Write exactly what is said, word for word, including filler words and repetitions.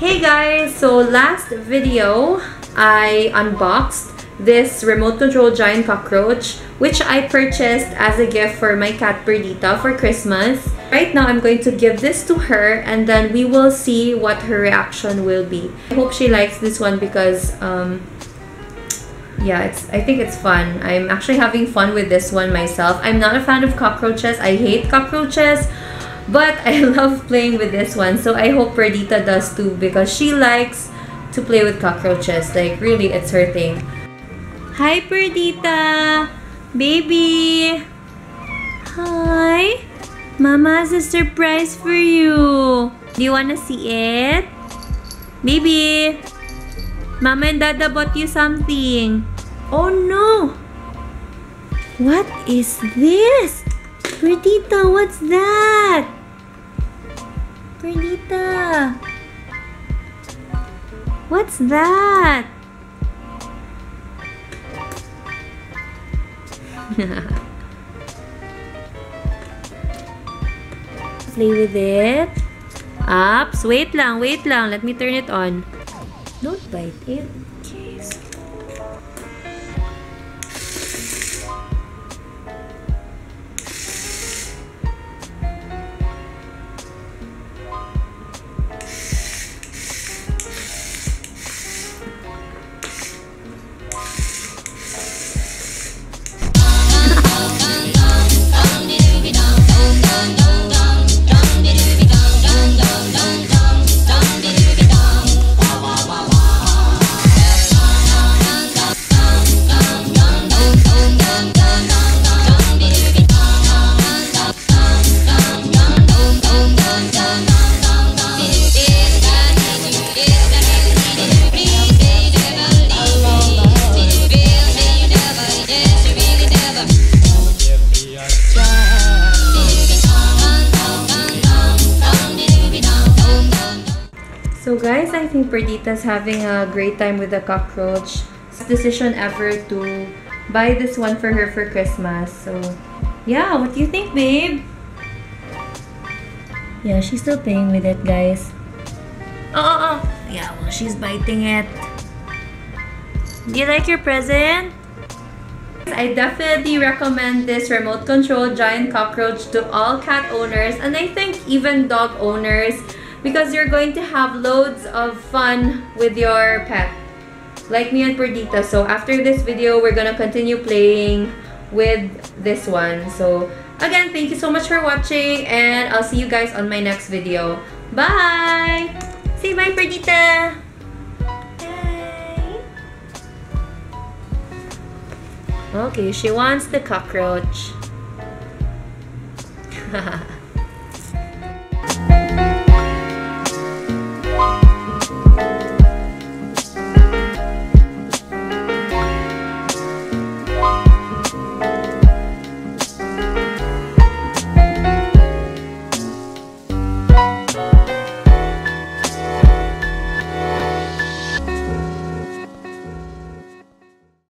Hey guys, so last video I unboxed this remote control giant cockroach which I purchased as a gift for my cat Perdita for Christmas. Right now I'm going to give this to her and then we will see what her reaction will be. I hope she likes this one because um, yeah, it's, I think it's fun. I'm actually having fun with this one myself. I'm not a fan of cockroaches. I hate cockroaches. But I love playing with this one, so I hope Perdita does too because she likes to play with cockroaches. Like, really, it's her thing. Hi, Perdita! Baby! Hi! Mama has a surprise for you. Do you wanna see it? Baby! Mama and Dada bought you something. Oh no! What is this? Perdita, what's that? Perdita, what's that? Play with it. Ups, wait lang, wait lang. Let me turn it on. Don't bite it. Jeez. So guys, I think Perdita's having a great time with the cockroach. Best decision ever to buy this one for her for Christmas. So yeah, what do you think, babe? Yeah, she's still playing with it, guys. Oh, oh, oh. Yeah, well, she's biting it. Do you like your present? I definitely recommend this remote control giant cockroach to all cat owners and I think even dog owners, because you're going to have loads of fun with your pet, like me and Perdita. So after this video, we're gonna continue playing with this one. So again, thank you so much for watching and I'll see you guys on my next video. Bye! Say bye, Perdita! Bye! Okay, she wants the cockroach.